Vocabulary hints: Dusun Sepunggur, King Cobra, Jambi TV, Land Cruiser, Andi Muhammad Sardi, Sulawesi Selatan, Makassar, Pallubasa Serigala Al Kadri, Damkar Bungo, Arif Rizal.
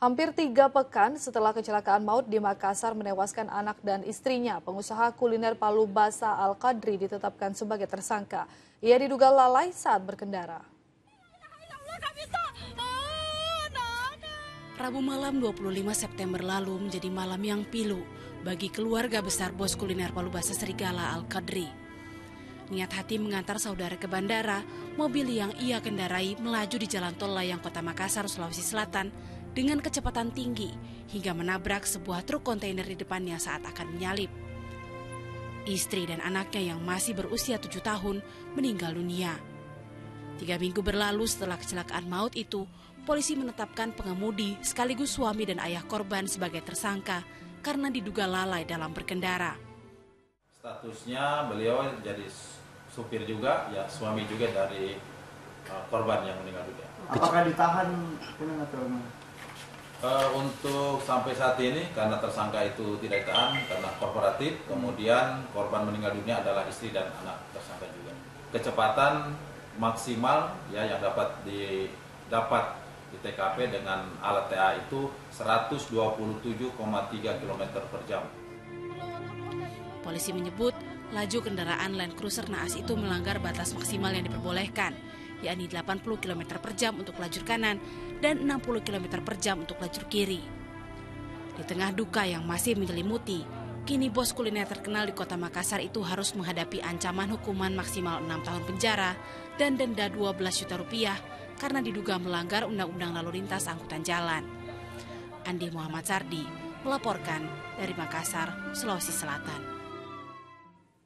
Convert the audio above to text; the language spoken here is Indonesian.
Hampir 3 pekan setelah kecelakaan maut di Makassar menewaskan anak dan istrinya, pengusaha kuliner Pallubasa Al Kadri ditetapkan sebagai tersangka. Ia diduga lalai saat berkendara. Rabu malam 25 September lalu menjadi malam yang pilu bagi keluarga besar bos kuliner Pallubasa Serigala Al Kadri. Niat hati mengantar saudara ke bandara, mobil yang ia kendarai melaju di jalan tol layang kota Makassar, Sulawesi Selatan, dengan kecepatan tinggi hingga menabrak sebuah truk kontainer di depannya saat akan menyalip. Istri dan anaknya yang masih berusia 7 tahun meninggal dunia. 3 minggu berlalu setelah kecelakaan maut itu, polisi menetapkan pengemudi sekaligus suami dan ayah korban sebagai tersangka karena diduga lalai dalam berkendara. Statusnya beliau jadi supir juga, ya suami juga dari korban yang meninggal dunia. Apakah ditahan atau untuk sampai saat ini, karena tersangka itu tidak ditahan karena korporatif, kemudian korban meninggal dunia adalah istri dan anak tersangka juga. Kecepatan maksimal ya yang dapat di TKP dengan alat TA itu 127,3 km/jam. Polisi menyebut laju kendaraan Land Cruiser naas itu melanggar batas maksimal yang diperbolehkan, yakni 80 km/jam untuk lajur kanan dan 60 km/jam untuk lajur kiri. Di tengah duka yang masih menyelimuti, kini bos kuliner terkenal di kota Makassar itu harus menghadapi ancaman hukuman maksimal 6 tahun penjara dan denda Rp12 juta karena diduga melanggar Undang-Undang Lalu Lintas Angkutan Jalan. Andi Muhammad Sardi melaporkan dari Makassar, Sulawesi Selatan.